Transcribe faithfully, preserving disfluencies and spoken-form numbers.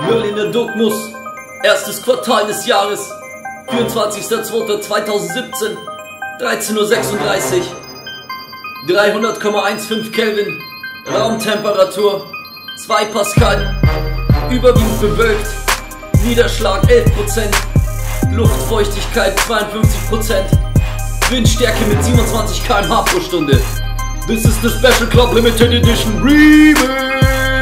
Merlin Erdogmus, erstes Quartal des Jahres, vierundzwanzigster zweiter zweitausendsiebzehn, dreizehn Uhr sechsunddreißig, dreihundert Komma fünfzehn Kelvin, Raumtemperatur zwei Pascal, überwiegend bewölkt, Niederschlag elf Prozent, Luftfeuchtigkeit zweiundfünfzig Prozent, Windstärke mit siebenundzwanzig Kilometer pro Stunde. This is the special club limited edition remix.